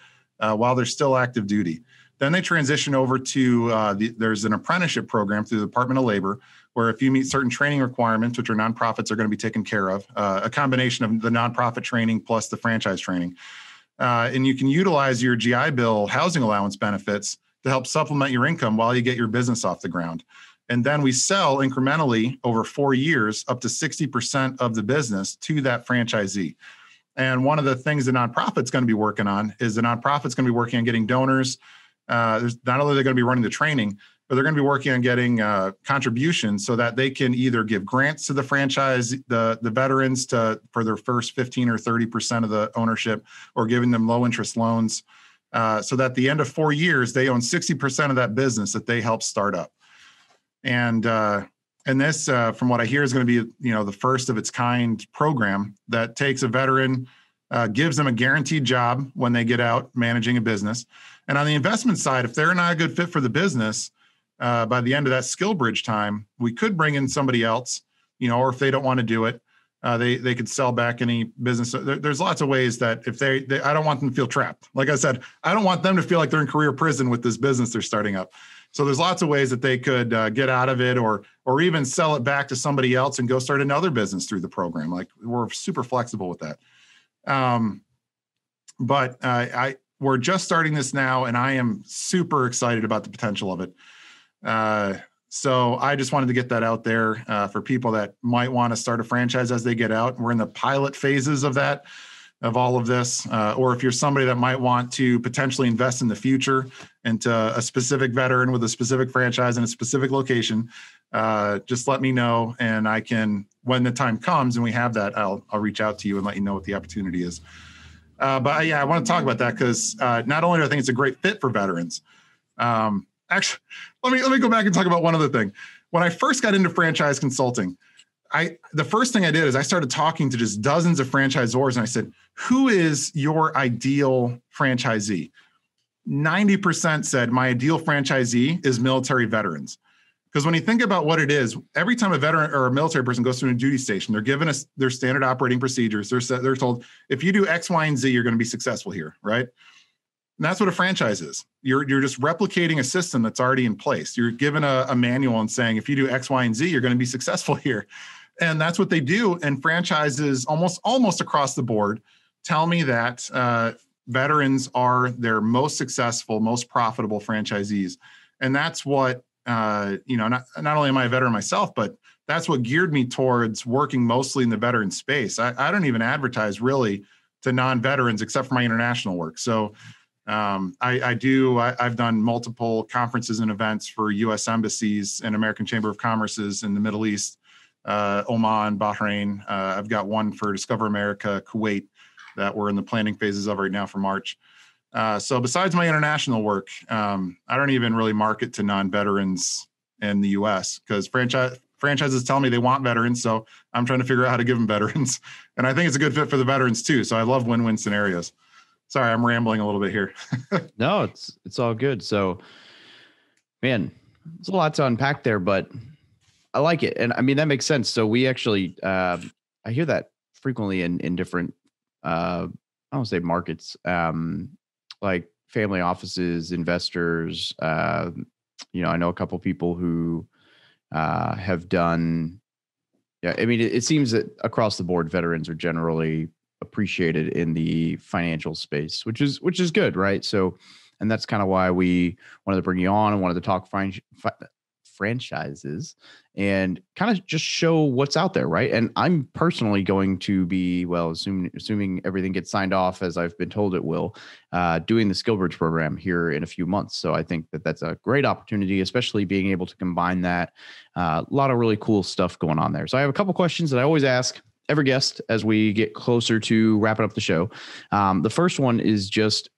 uh, while they're still active duty. Then they transition over to, uh, the, there's an apprenticeship program through the Department of Labor, where if you meet certain training requirements, which are nonprofits are going to be taken care of, uh, a combination of the nonprofit training plus the franchise training. Uh, and you can utilize your G I Bill housing allowance benefits to help supplement your income while you get your business off the ground. And then we sell incrementally over four years up to sixty percent of the business to that franchisee. And one of the things the nonprofit's going to be working on is the nonprofit's going to be working on getting donors. Uh, there's not only they're going to be running the training, but they're going to be working on getting uh, contributions so that they can either give grants to the franchise, the, the veterans to for their first fifteen or thirty percent of the ownership, or giving them low interest loans uh, so that at the end of four years, they own sixty percent of that business that they helped start up. And, uh, and this, uh, from what I hear, is going to be, you know, the first of its kind program that takes a veteran, uh, gives them a guaranteed job when they get out managing a business. And on the investment side, if they're not a good fit for the business, Uh, by the end of that SkillBridge time, we could bring in somebody else, you know, or if they don't want to do it, uh, they they could sell back any business. There, there's lots of ways that if they, they, I don't want them to feel trapped. Like I said, I don't want them to feel like they're in career prison with this business they're starting up. So there's lots of ways that they could uh, get out of it, or or even sell it back to somebody else and go start another business through the program. Like we're super flexible with that. Um, but uh, I. we're just starting this now, and I am super excited about the potential of it. Uh, so I just wanted to get that out there uh, for people that might want to start a franchise as they get out. We're in the pilot phases of that, of all of this. Uh, or if you're somebody that might want to potentially invest in the future into a specific veteran with a specific franchise in a specific location, uh, just let me know. And I can, when the time comes and we have that, I'll, I'll reach out to you and let you know what the opportunity is. Uh, but yeah, I want to talk about that because uh, not only do I think it's a great fit for veterans. Um, actually, let me, let me go back and talk about one other thing. When I first got into franchise consulting, I, the first thing I did is I started talking to just dozens of franchisors and I said, who is your ideal franchisee? ninety percent said my ideal franchisee is military veterans. Because when you think about what it is, every time a veteran or a military person goes to a duty station, they're given a, their standard operating procedures. They're, they're told, if you do X, Y, and Z, you're going to be successful here, right? And that's what a franchise is. You're, you're just replicating a system that's already in place. You're given a, a manual and saying, if you do X, Y, and Z, you're going to be successful here. And that's what they do. And franchises almost, almost across the board tell me that uh, veterans are their most successful, most profitable franchisees. And that's what, uh, you know, not, not only am I a veteran myself, but that's what geared me towards working mostly in the veteran space. I, I don't even advertise really to non-veterans except for my international work. So um, I, I do, I, I've done multiple conferences and events for U S embassies and American Chamber of Commerces in the Middle East, uh, Oman, Bahrain. Uh, I've got one for Discover America, Kuwait, that we're in the planning phases of right now for March. Uh, so besides my international work, um, I don't even really market to non-veterans in the U S because franchise franchises tell me they want veterans. So I'm trying to figure out how to give them veterans. And I think it's a good fit for the veterans too. So I love win-win scenarios. Sorry, I'm rambling a little bit here. No, it's, it's all good. So man, there's a lot to unpack there, but I like it. And I mean, that makes sense. So we actually, uh, I hear that frequently in, in different, uh, I don't say markets, um, like family offices, investors. Uh, you know, I know a couple of people who uh, have done, yeah, I mean, it, it seems that across the board, veterans are generally appreciated in the financial space, which is, which is good. Right. So, and that's kind of why we wanted to bring you on and wanted to talk fran- fi- franchises and kind of just show what's out there. Right. And I'm personally going to be, well, assuming, assuming everything gets signed off as I've been told it will, uh, doing the SkillBridge program here in a few months. So I think that that's a great opportunity, especially being able to combine that. Uh, a lot of really cool stuff going on there. So I have a couple questions that I always ask every guest as we get closer to wrapping up the show. Um, the first one is just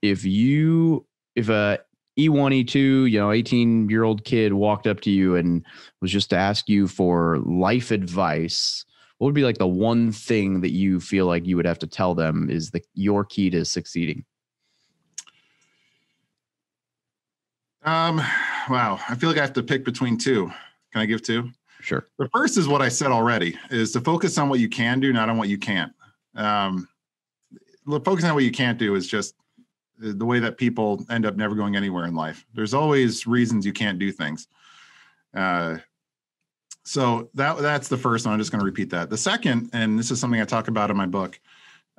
if you, if a E one, E two, you know, eighteen year old kid walked up to you and was just to ask you for life advice, what would be like the one thing that you feel like you would have to tell them is the, your key to succeeding? Um, wow. I feel like I have to pick between two. Can I give two? Sure. The first is what I said already, is to focus on what you can do, not on what you can't. Um, focusing on what you can't do is just the way that people end up never going anywhere in life. There's always reasons you can't do things. Uh, so that that's the first one. I'm just going to repeat that. The second, and this is something I talk about in my book,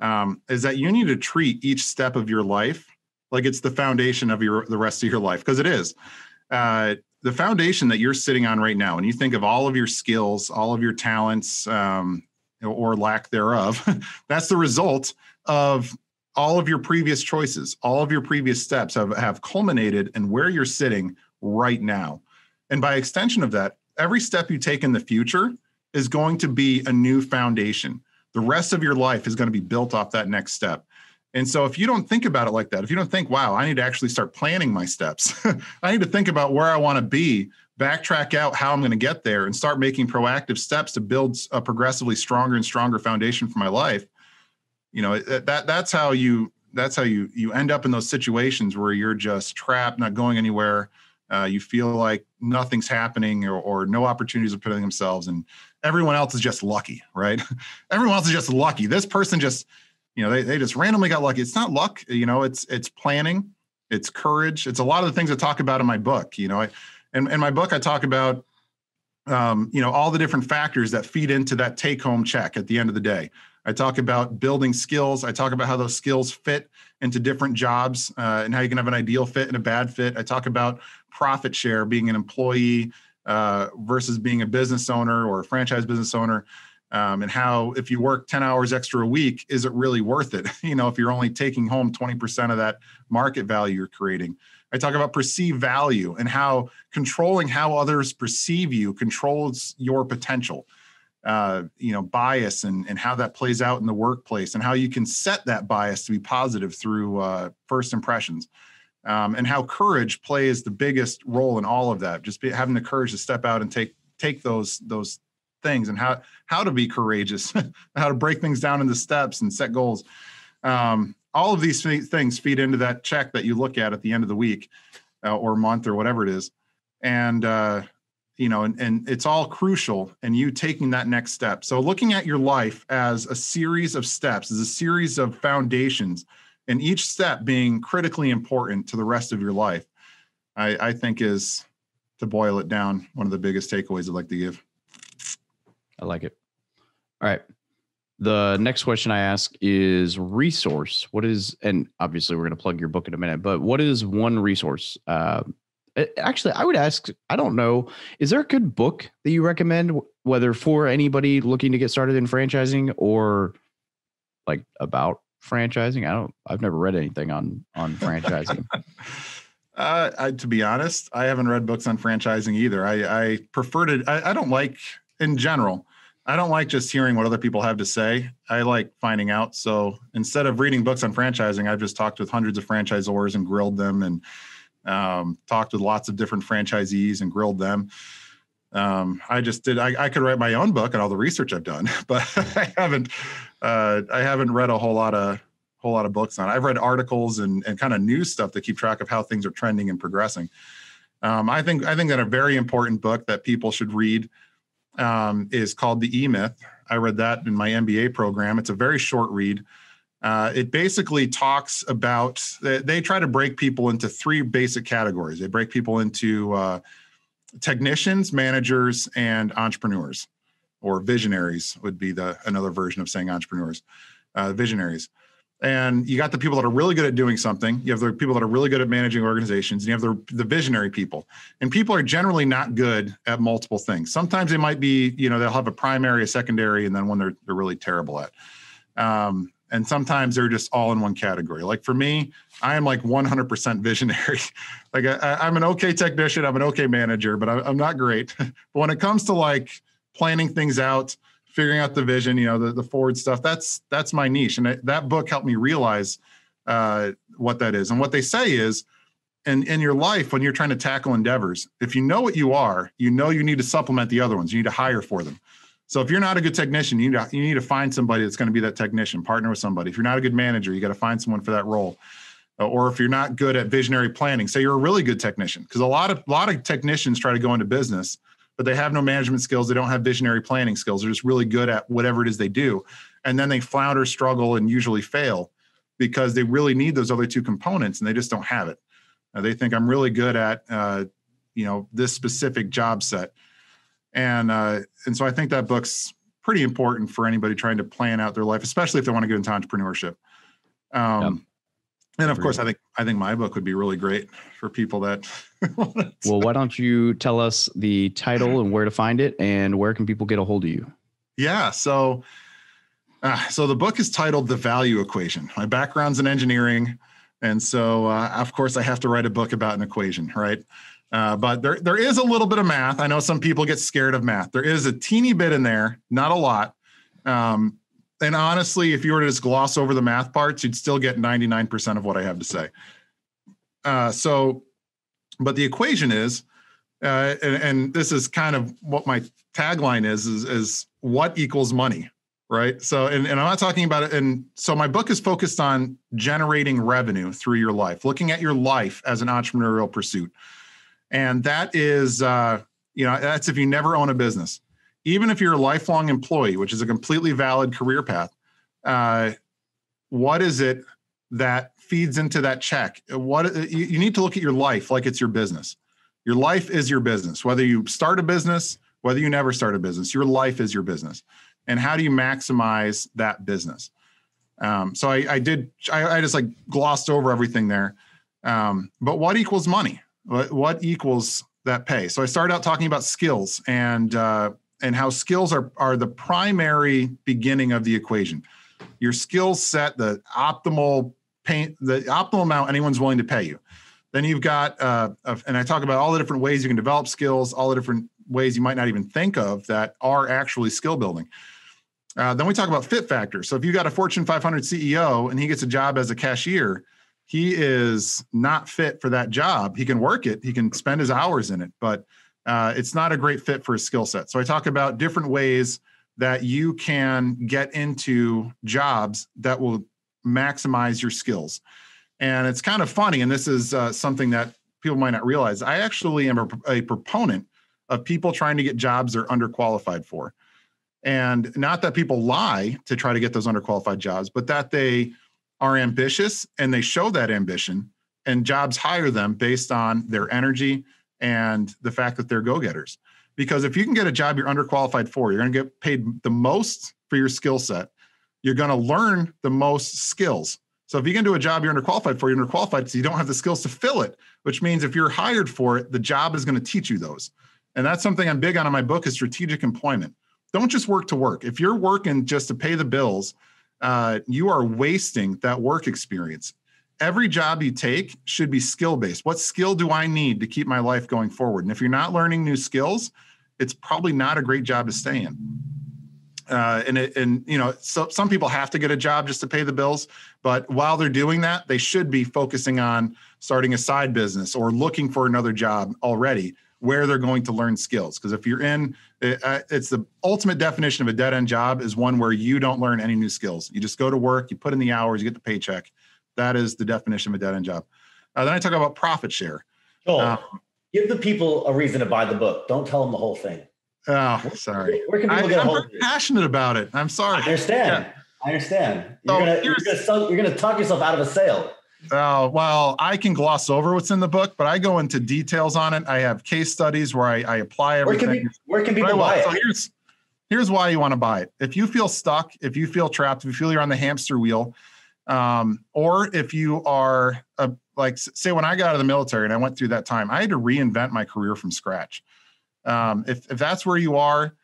um, is that you need to treat each step of your life like it's the foundation of your the rest of your life, because it is. Uh, the foundation that you're sitting on right now, and you think of all of your skills, all of your talents, um, or lack thereof, that's the result of all of your previous choices. All of your previous steps have, have culminated in where you're sitting right now. And by extension of that, every step you take in the future is going to be a new foundation. The rest of your life is going to be built off that next step. And so if you don't think about it like that, if you don't think, wow, I need to actually start planning my steps. I need to think about where I want to be, backtrack out how I'm going to get there, and start making proactive steps to build a progressively stronger and stronger foundation for my life. You know, that that's how you that's how you you end up in those situations where you're just trapped, not going anywhere. Uh, you feel like nothing's happening, or, or no opportunities are presenting themselves, and everyone else is just lucky, right? Everyone else is just lucky. This person just, you know, they they just randomly got lucky. It's not luck, you know. It's it's planning, it's courage, it's a lot of the things I talk about in my book. You know, I, in in my book I talk about, um, you know, all the different factors that feed into that take-home check at the end of the day. I talk about building skills. I talk about how those skills fit into different jobs uh, and how you can have an ideal fit and a bad fit. I talk about profit share, being an employee uh, versus being a business owner or a franchise business owner, um, and how if you work ten hours extra a week, is it really worth it? You know, if you're only taking home twenty percent of that market value you're creating. I talk about perceived value and how controlling how others perceive you controls your potential. Uh, you know, bias and, and how that plays out in the workplace and how you can set that bias to be positive through uh, first impressions, um, and how courage plays the biggest role in all of that. Just be, having the courage to step out and take take those those things, and how how to be courageous, how to break things down into steps and set goals. Um, all of these things feed into that check that you look at at the end of the week uh, or month or whatever it is. And uh, you know, and, and it's all crucial in you taking that next step. So looking at your life as a series of steps, as a series of foundations, and each step being critically important to the rest of your life, I, I think is, to boil it down, one of the biggest takeaways I'd like to give. I like it. All right. The next question I ask is resource. What is, and obviously we're going to plug your book in a minute, but what is one resource? Uh, Actually, I would ask, I don't know, is there a good book that you recommend, whether for anybody looking to get started in franchising or like about franchising? I don't, I've never read anything on, on franchising. uh, I, to be honest, I haven't read books on franchising either. I, I prefer to, I, I don't like, in general, I don't like just hearing what other people have to say. I like finding out. So instead of reading books on franchising, I've just talked with hundreds of franchisors and grilled them, and Um, talked with lots of different franchisees and grilled them. Um, I just did, I, I could write my own book and all the research I've done, but I haven't, uh, I haven't read a whole lot of, whole lot of books on it. I've read articles and, and kind of news stuff to keep track of how things are trending and progressing. Um, I think, I think that a very important book that people should read um, is called The E-Myth. I read that in my M B A program. It's a very short read. Uh, it basically talks about, they, they try to break people into three basic categories. They break people into uh, technicians, managers, and entrepreneurs, or visionaries would be the another version of saying entrepreneurs, uh, visionaries. And you got the people that are really good at doing something. You have the people that are really good at managing organizations, and you have the, the visionary people. And people are generally not good at multiple things. Sometimes they might be, you know, they'll have a primary, a secondary, and then one they're, they're really terrible at. Um, And sometimes they're just all in one category. Like for me, I am like one hundred percent visionary. Like I, I'm an okay technician, I'm an okay manager, but I'm not great. But when it comes to like planning things out, figuring out the vision, you know, the, the forward stuff, that's that's my niche. And it, that book helped me realize uh, what that is. And what they say is, in, in your life, when you're trying to tackle endeavors, if you know what you are, you know you need to supplement the other ones. You need to hire for them. So if you're not a good technician, you need, to, you need to find somebody that's going to be that technician, partner with somebody. If you're not a good manager, you got to find someone for that role. Uh, or if you're not good at visionary planning, say you're a really good technician, because a lot of, lot of technicians try to go into business, but they have no management skills. They don't have visionary planning skills. They're just really good at whatever it is they do. And then they flounder, struggle, and usually fail because they really need those other two components and they just don't have it. Uh, they think I'm really good at, uh, you know, this specific job set. And uh, and so I think that book's pretty important for anybody trying to plan out their life, especially if they want to get into entrepreneurship. Um, yep. And of course, I think I think my book would be really great for people that. Well, why don't you tell us the title and where to find it, and where can people get a hold of you? Yeah, so uh, so the book is titled "The Value Equation." My background's in engineering, and so uh, of course I have to write a book about an equation, right? Uh, but there, there is a little bit of math. I know some people get scared of math. There is a teeny bit in there, not a lot. Um, and honestly, if you were to just gloss over the math parts, you'd still get ninety-nine percent of what I have to say. Uh, so, but the equation is, uh, and, and this is kind of what my tagline is, is, is what equals money, right? So, and, and I'm not talking about it. And so my book is focused on generating revenue through your life, looking at your life as an entrepreneurial pursuit. And that is, uh, you know, that's if you never own a business. Even if you're a lifelong employee, which is a completely valid career path, uh, what is it that feeds into that check? What you, you need to look at your life like it's your business. Your life is your business. Whether you start a business, whether you never start a business, your life is your business. and how do you maximize that business? Um, so I, I did, I, I just like glossed over everything there. Um, but what equals money? What, what equals that pay? So I started out talking about skills and uh, and how skills are, are the primary beginning of the equation. Your skill set, the optimal pay, the optimal amount anyone's willing to pay you. Then you've got, uh, and I talk about all the different ways you can develop skills, all the different ways you might not even think of that are actually skill building. Uh, then we talk about fit factor. So if you got a Fortune five hundred C E O and he gets a job as a cashier, he is not fit for that job. He can work it, he can spend his hours in it, but uh, it's not a great fit for his skill set. So I talk about different ways that you can get into jobs that will maximize your skills. And it's kind of funny, and this is uh, something that people might not realize. I actually am a, a proponent of people trying to get jobs they're underqualified for. And not that people lie to try to get those underqualified jobs, but that they are ambitious and they show that ambition, and jobs hire them based on their energy and the fact that they're go-getters. Because if you can get a job you're underqualified for, you're gonna get paid the most for your skill set. You're gonna learn the most skills. So if you can do a job you're underqualified for, you're underqualified, so you don't have the skills to fill it, which means if you're hired for it, the job is gonna teach you those. And that's something I'm big on in my book is strategic employment. Don't just work to work. If you're working just to pay the bills, uh, you are wasting that work experience. Every job you take should be skill-based. What skill do I need to keep my life going forward? And if you're not learning new skills, it's probably not a great job to stay in. Uh, and, it, and you know, so some people have to get a job just to pay the bills, but while they're doing that, they should be focusing on starting a side business or looking for another job already where they're going to learn skills. Because if you're in, it's the ultimate definition of a dead-end job is one where you don't learn any new skills. You just go to work, you put in the hours, you get the paycheck. That is the definition of a dead-end job. Uh, then I talk about profit share. Joel, um, give the people a reason to buy the book. Don't tell them the whole thing. Oh, sorry. Where can people I, get I'm hold of you? I'm passionate about it. I'm sorry. I understand. Yeah. I understand. You're so going to talk yourself out of a sale. Uh, well, I can gloss over what's in the book, but I go into details on it. I have case studies where I, I apply everything. Where can, be, where can people buy it? So here's, here's why you want to buy it. If you feel stuck, if you feel trapped, if you feel you're on the hamster wheel, um, or if you are, a, like, say when I got out of the military and I went through that time, I had to reinvent my career from scratch. Um, if, if that's where you are,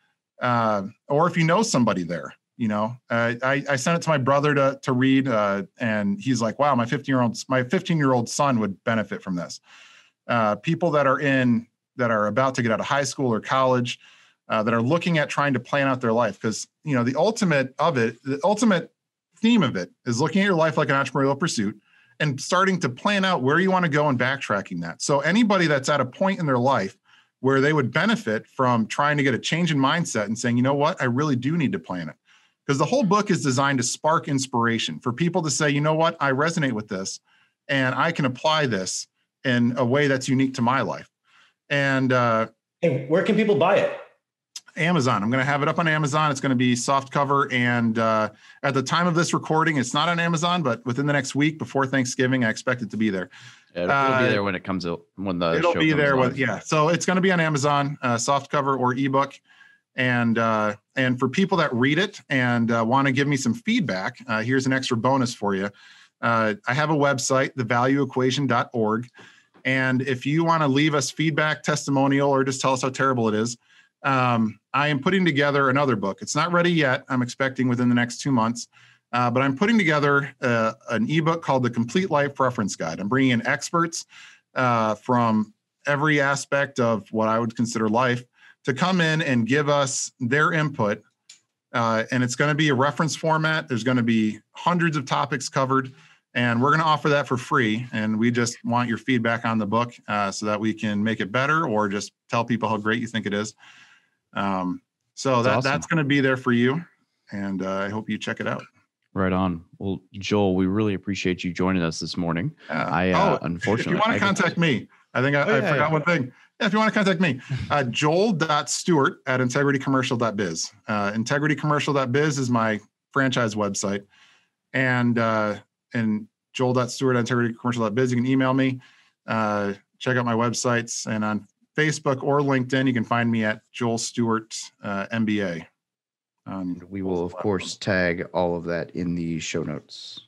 uh, or if you know somebody there. You know, uh, I, I sent it to my brother to, to read, uh, and he's like, wow, my fifteen-year-old son would benefit from this. Uh, people that are in, that are about to get out of high school or college, uh, that are looking at trying to plan out their life. Because, you know, the ultimate of it, the ultimate theme of it is looking at your life like an entrepreneurial pursuit and starting to plan out where you want to go and backtracking that. So anybody that's at a point in their life where they would benefit from trying to get a change in mindset and saying, you know what, I really do need to plan it. Because the whole book is designed to spark inspiration for people to say, you know what, I resonate with this and I can apply this in a way that's unique to my life. And uh, hey, where can people buy it? Amazon. I'm going to have it up on Amazon. It's going to be soft cover. And uh, at the time of this recording, it's not on Amazon, but within the next week before Thanksgiving, I expect it to be there. Yeah, it'll uh, be there when it comes out. When the it'll show be comes there. When, yeah. So it's going to be on Amazon, uh, soft cover or ebook. And uh, and for people that read it and uh, want to give me some feedback, uh, here's an extra bonus for you. Uh, I have a website, the value equation dot org. And if you want to leave us feedback, testimonial, or just tell us how terrible it is, um, I am putting together another book. It's not ready yet. I'm expecting within the next two months. Uh, but I'm putting together uh, an ebook called The Complete Life Reference Guide. I'm bringing in experts uh, from every aspect of what I would consider life to come in and give us their input. Uh, and it's going to be a reference format. There's going to be hundreds of topics covered, and we're going to offer that for free. And we just want your feedback on the book uh, so that we can make it better or just tell people how great you think it is. Um, so that's, that, awesome. That's going to be there for you. And uh, I hope you check it out. Right on. Well, Joel, we really appreciate you joining us this morning. Uh, I, uh, oh, unfortunately, if you want to contact can... me, I think I, oh, yeah, I forgot yeah, yeah. one thing. If you want to contact me, uh, joel.stewart at integrity commercial dot biz. Uh, integrity commercial dot biz is my franchise website. And uh, and joel.stewart at integrity commercial dot biz, you can email me. Uh, check out my websites. And on Facebook or LinkedIn, you can find me at Joel Stewart uh, M B A. Um, we will, of course, tag all of that in the show notes.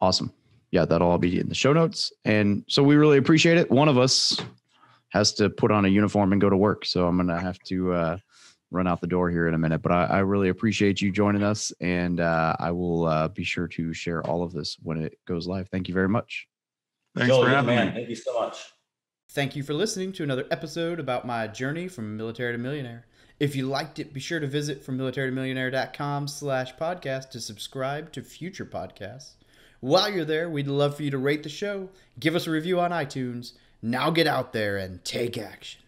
Awesome. Yeah, that'll all be in the show notes. And so we really appreciate it. One of us has to put on a uniform and go to work. So I'm going to have to uh, run out the door here in a minute. But I, I really appreciate you joining us. And uh, I will uh, be sure to share all of this when it goes live. Thank you very much. Thanks Joel, for having man. me. Thank you so much. Thank you for listening to another episode about my journey from military to millionaire. If you liked it, be sure to visit from military to millionaire dot com slash podcast to subscribe to future podcasts. While you're there, we'd love for you to rate the show, give us a review on iTunes. Now get out there and take action.